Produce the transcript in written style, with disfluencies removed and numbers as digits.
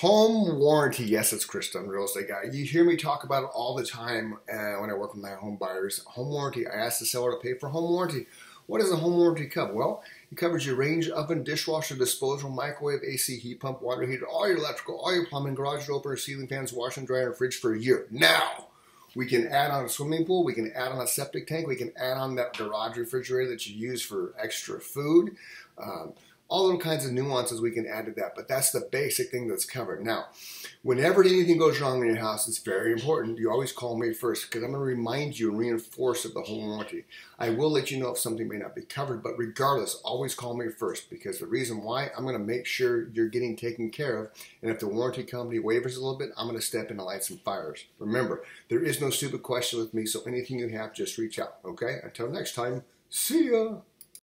Home warranty, yes, it's Chris Dunham, real estate guy. You hear me talk about it all the time when I work with my home buyers. Home warranty, I ask the seller to pay for home warranty. What does a home warranty cover? Well, it covers your range, oven, dishwasher, disposal, microwave, AC, heat pump, water heater, all your electrical, all your plumbing, garage door opener, ceiling fans, washer and dryer, fridge for a year. Now, we can add on a swimming pool, we can add on a septic tank, we can add on that garage refrigerator that you use for extra food. All little kinds of nuances we can add to that, but that's the basic thing that's covered. Now, whenever anything goes wrong in your house, it's very important you always call me first, because I'm going to remind you and reinforce of the home warranty. I will let you know if something may not be covered, but regardless, always call me first, because the reason why, I'm going to make sure you're getting taken care of, and if the warranty company wavers a little bit, I'm going to step in and light some fires. Remember, there is no stupid question with me, so anything you have, just reach out, okay? Until next time, see ya!